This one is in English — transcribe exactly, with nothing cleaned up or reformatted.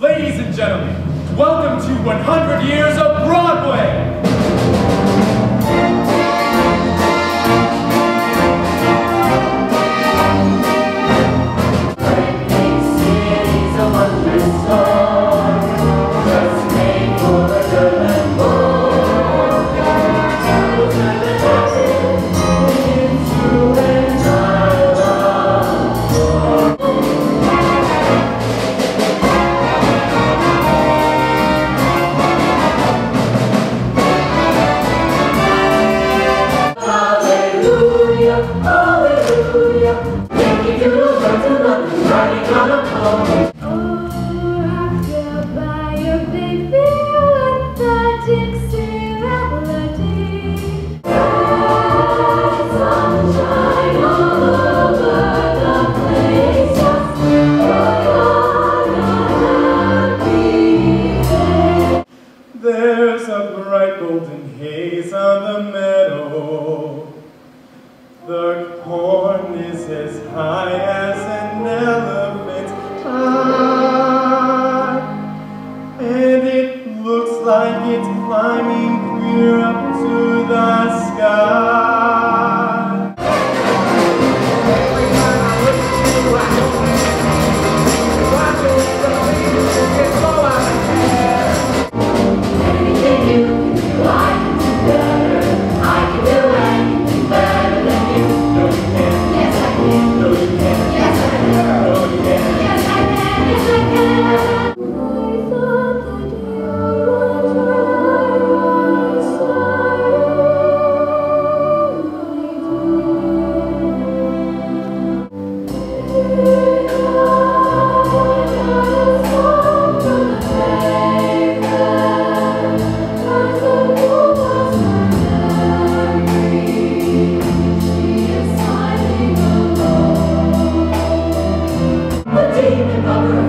Ladies and gentlemen, welcome to one hundred Years of Broadway! The corn is as high as an elephant's high, and it looks like it's climbing clear up to the sky. Anything you can like better, I can do anything better. Amen.